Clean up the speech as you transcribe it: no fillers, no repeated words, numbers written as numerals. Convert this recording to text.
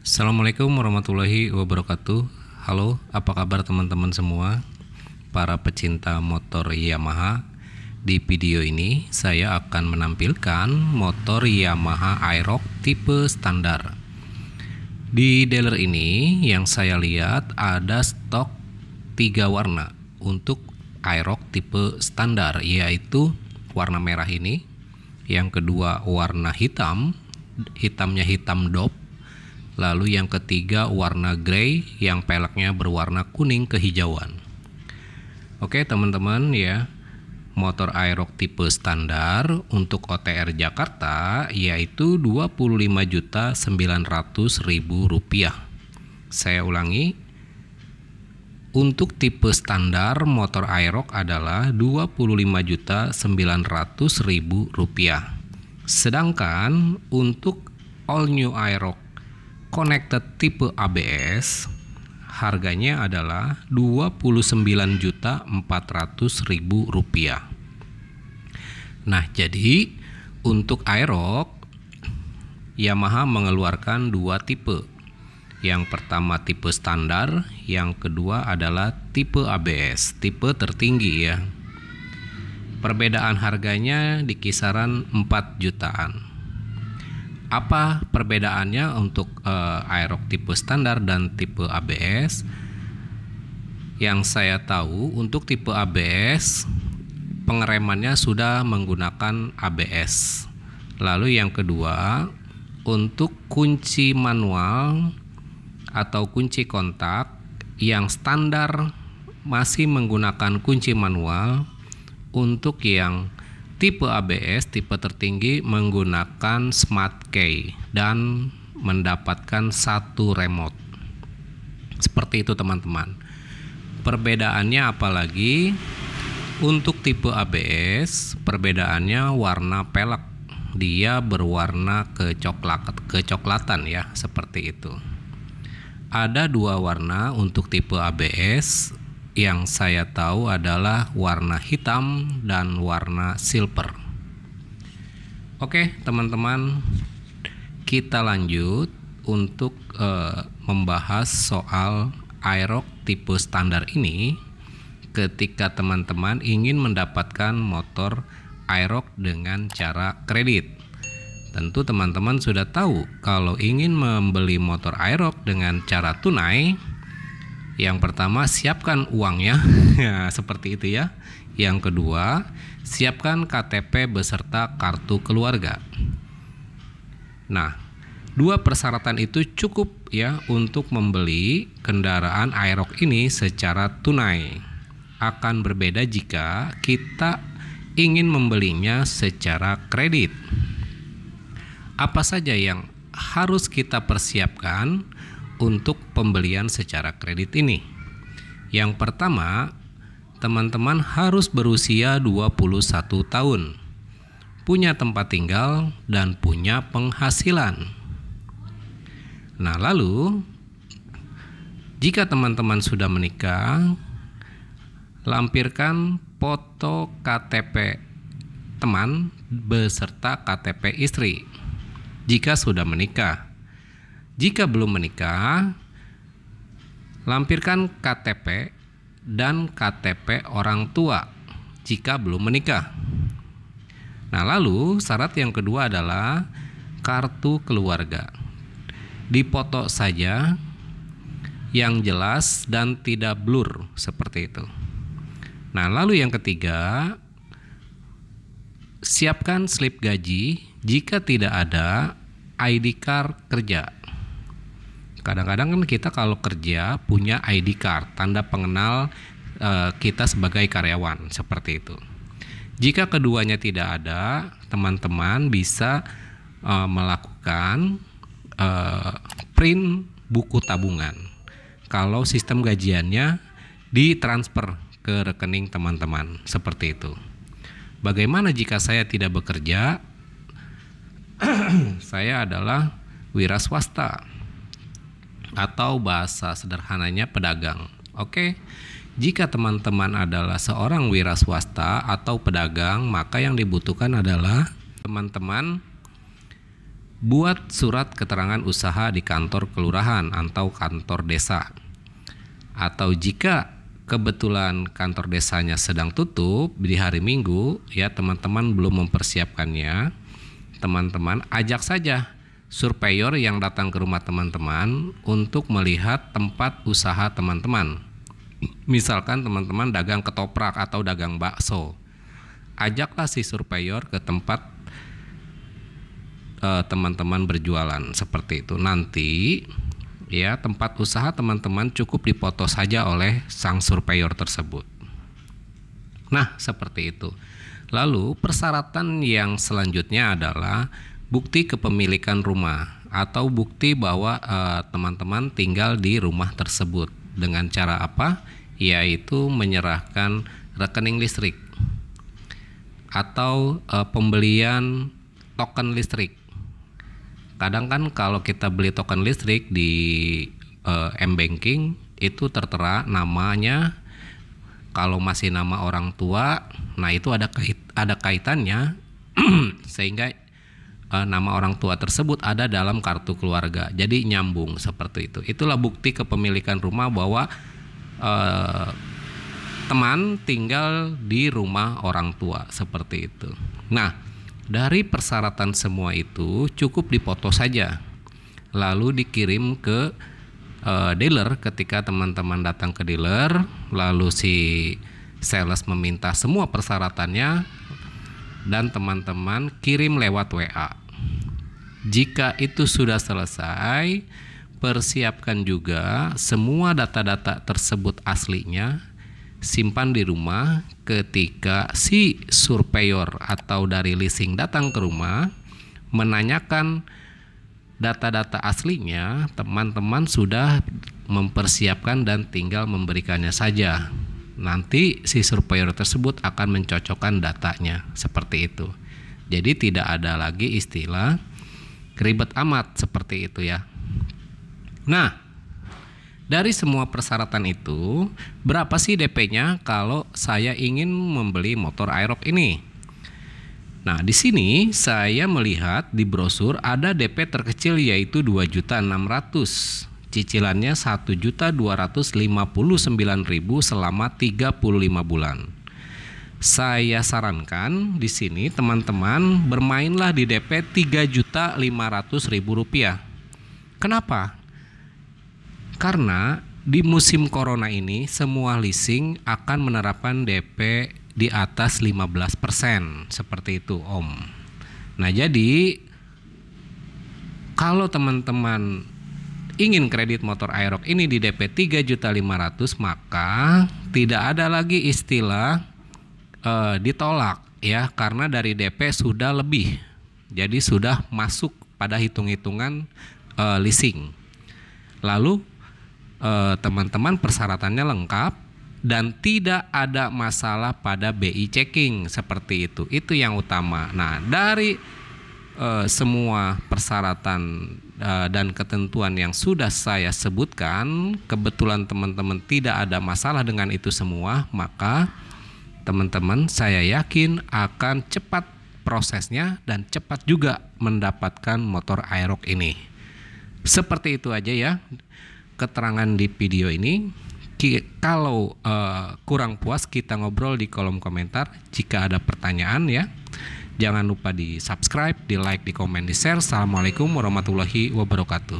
Assalamualaikum warahmatullahi wabarakatuh. Halo, apa kabar teman-teman semua para pecinta motor Yamaha. Di video ini saya akan menampilkan motor Yamaha Aerox tipe standar. Di dealer ini yang saya lihat ada stok 3 warna untuk Aerox tipe standar, yaitu warna merah ini, yang kedua warna hitam, hitamnya hitam dop, lalu yang ketiga warna grey yang peleknya berwarna kuning kehijauan. Oke teman-teman ya, motor Aerox tipe standar untuk OTR Jakarta yaitu Rp25.900.000. Saya ulangi, untuk tipe standar motor Aerox adalah Rp25.900.000. Sedangkan untuk all new Aerox connected tipe ABS harganya adalah Rp29.400.000. Nah, jadi untuk Aerox, Yamaha mengeluarkan 2 tipe. Yang pertama tipe standar, yang kedua adalah tipe ABS, tipe tertinggi ya. Perbedaan harganya di kisaran 4 jutaan. Apa perbedaannya untuk Aerox tipe standar dan tipe ABS? Yang saya tahu untuk tipe ABS pengeremannya sudah menggunakan ABS. Lalu yang kedua, untuk kunci manual atau kunci kontak, yang standar masih menggunakan kunci manual. Untuk yang tipe ABS, tipe tertinggi, menggunakan smart key dan mendapatkan 1 remote. Seperti itu teman-teman. Perbedaannya apalagi? Untuk tipe ABS perbedaannya warna pelek, dia berwarna kecoklatan ya, seperti itu. Ada 2 warna untuk tipe ABS, yang saya tahu adalah warna hitam dan warna silver. Oke teman-teman, kita lanjut untuk membahas soal Aerox tipe standar ini. Ketika teman-teman ingin mendapatkan motor Aerox dengan cara kredit, tentu teman-teman sudah tahu kalau ingin membeli motor Aerox dengan cara tunai, yang pertama siapkan uangnya seperti itu ya. Yang kedua, siapkan KTP beserta kartu keluarga. Nah, 2 persyaratan itu cukup ya untuk membeli kendaraan Aerox ini secara tunai. Akan berbeda jika kita ingin membelinya secara kredit. Apa saja yang harus kita persiapkan untuk pembelian secara kredit ini? Yang pertama, teman-teman harus berusia 21 tahun, punya tempat tinggal dan punya penghasilan. Nah, lalu jika teman-teman sudah menikah, lampirkan foto KTP teman beserta KTP istri jika sudah menikah. Jika belum menikah, lampirkan KTP dan KTP orang tua jika belum menikah. Nah, lalu syarat yang kedua adalah kartu keluarga. Dipoto saja yang jelas dan tidak blur, seperti itu. Nah, lalu yang ketiga, siapkan slip gaji jika tidak ada ID card kerja. Kadang-kadang kan kita kalau kerja punya ID card, tanda pengenal kita sebagai karyawan, seperti itu. Jika keduanya tidak ada, teman-teman bisa melakukan print buku tabungan. Kalau sistem gajiannya ditransfer ke rekening teman-teman, seperti itu. Bagaimana jika saya tidak bekerja? Saya adalah wira swasta atau bahasa sederhananya pedagang. Oke, jika teman-teman adalah seorang wira swasta atau pedagang, maka yang dibutuhkan adalah teman-teman Buat surat keterangan usaha di kantor kelurahan atau kantor desa. Atau jika kebetulan kantor desanya sedang tutup di hari Minggu, ya teman-teman belum mempersiapkannya, teman-teman ajak saja surveyor yang datang ke rumah teman-teman untuk melihat tempat usaha teman-teman. Misalkan teman-teman dagang ketoprak atau dagang bakso, ajaklah si surveyor ke tempat teman-teman berjualan seperti itu. Nanti ya tempat usaha teman-teman cukup dipoto saja oleh sang surveyor tersebut. Nah, seperti itu. Lalu persyaratan yang selanjutnya adalah bukti kepemilikan rumah atau bukti bahwa teman-teman tinggal di rumah tersebut. Dengan cara apa? Yaitu menyerahkan rekening listrik atau pembelian token listrik. Kadang kan kalau kita beli token listrik di m-banking itu tertera namanya. Kalau masih nama orang tua, nah itu ada kaitannya sehingga nama orang tua tersebut ada dalam kartu keluarga. Jadi nyambung seperti itu. Itulah bukti kepemilikan rumah bahwa teman tinggal di rumah orang tua seperti itu. Nah, dari persyaratan semua itu cukup dipoto saja, lalu dikirim ke dealer. Ketika teman-teman datang ke dealer, lalu si sales meminta semua persyaratannya dan teman-teman kirim lewat WA. Jika itu sudah selesai, persiapkan juga semua data-data tersebut aslinya, simpan di rumah. Ketika si surveyor atau dari leasing datang ke rumah menanyakan data-data aslinya, teman-teman sudah mempersiapkan dan tinggal memberikannya saja. Nanti si surveyor tersebut akan mencocokkan datanya seperti itu. Jadi tidak ada lagi istilah ribet amat seperti itu ya. Nah, dari semua persyaratan itu, berapa sih DP-nya kalau saya ingin membeli motor Aerox ini? Nah, di sini saya melihat di brosur ada DP terkecil yaitu 2.600.000. Cicilannya 1.259.000 selama 35 bulan. Saya sarankan di sini teman-teman bermainlah di DP Rp3.500.000. Kenapa? Karena di musim corona ini semua leasing akan menerapkan DP di atas 15% seperti itu, Om. Nah, jadi kalau teman-teman ingin kredit motor Aerox ini di DP 3.500.000, maka tidak ada lagi istilah ditolak ya, karena dari DP sudah lebih. Jadi sudah masuk pada hitung-hitungan leasing. Lalu teman-teman persyaratannya lengkap dan tidak ada masalah pada BI checking seperti itu. Itu yang utama. Nah, dari semua persyaratan dan ketentuan yang sudah saya sebutkan, kebetulan teman-teman tidak ada masalah dengan itu semua, maka teman-teman saya yakin akan cepat prosesnya dan cepat juga mendapatkan motor Aerox ini. Seperti itu aja ya keterangan di video ini. Kalau kurang puas, kita ngobrol di kolom komentar. Jika ada pertanyaan ya, jangan lupa di subscribe, di like, di komen, di share. Assalamualaikum warahmatullahi wabarakatuh.